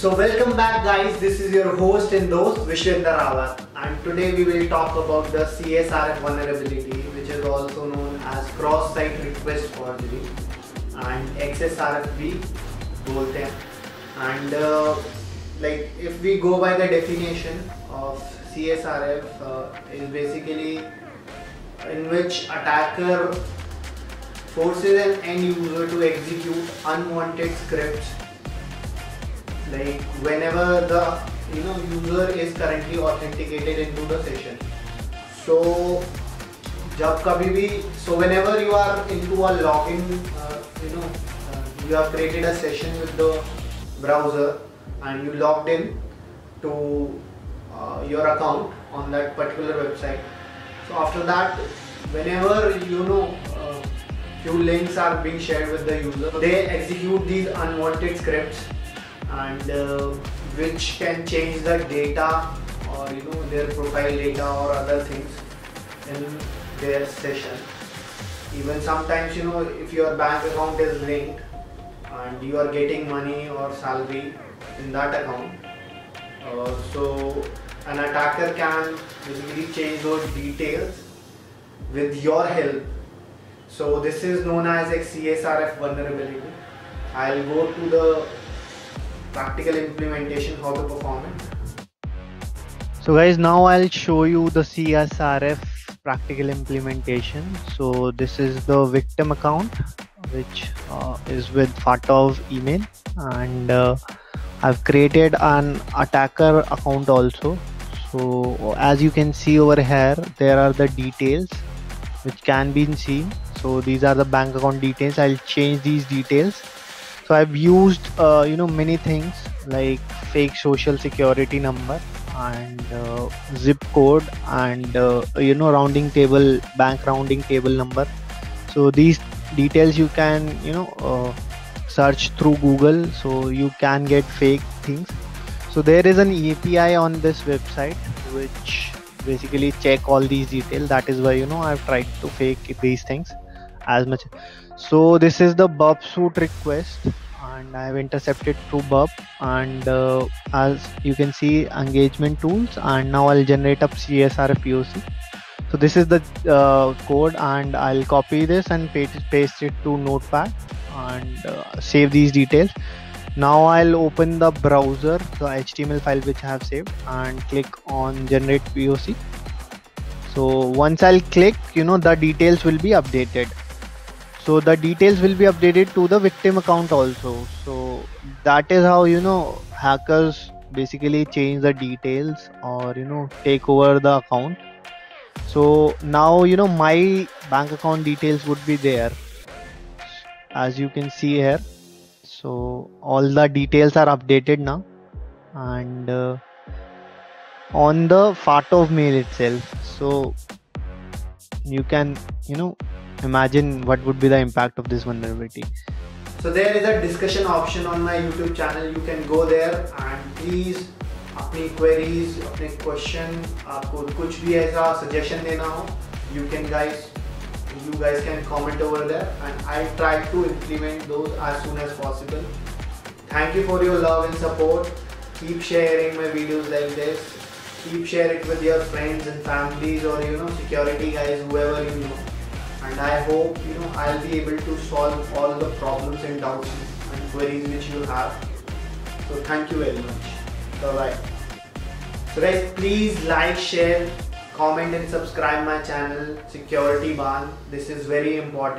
So welcome back guys, this is your host and host Vishvender Rawat, and today we will talk about the CSRF vulnerability, which is also known as cross-site request forgery and XSRF भी बोलते हैं. And like if we go by the definition of CSRF is basically in which attacker forces an end user to execute unwanted scripts like whenever the user is currently authenticated into the session. So jab kabhi bhi, so whenever you are into a login, you have created a session with the browser and you logged in to your account on that particular website. So after that, whenever few links are being shared with the user, they execute these unwanted scripts and which can change the data or their profile data or other things in their session. Even sometimes if your bank account is linked and you are getting money or salary in that account, so an attacker can basically change those details with your help. So this is known as a CSRF vulnerability. I'll go to the practical implementation, how to perform it. So guys, now I'll show you the CSRF practical implementation. So this is the victim account, which is with Fatov email, and I've created an attacker account also. So as you can see over here, there are the details which can be seen. So these are the bank account details. I'll change these details. So I've used many things like fake social security number and zip code and rounding table, bank rounding table number. So these details you can search through Google, so you can get fake things. So there is an API on this website which basically check all these details. That is why I've tried to fake these things as much. So this is the burp suit request, and I have intercepted through burp, and as you can see, engagement tools, and now I'll generate up CSRF POC. So this is the code, and I'll copy this and paste it to notepad and save these details. Now I'll open the browser, the HTML file which I have saved, and click on generate POC. So once I'll click, the details will be updated. So the details will be updated to the victim account also. So that is how hackers basically change the details or take over the account. So now my bank account details would be there, as you can see here. So all the details are updated now, and on the Fatov mail itself. So you can imagine what would be the impact of this vulnerability. So there is a discussion option on my YouTube channel. You can go there and please अपनी queries, अपने question, आपको कुछ भी ऐसा suggestion देना हो, you guys can comment over there, and I'll try to implement those as soon as possible. Thank you for your love and support. Keep sharing my videos like this. Keep share it with your friends and families or security guys, whoever you know. And I hope I'll be able to solve all the problems and doubts and queries which you have. So thank you very much. Bye-bye. So guys, please like, share, comment and subscribe my channel Security Barn. This is very important.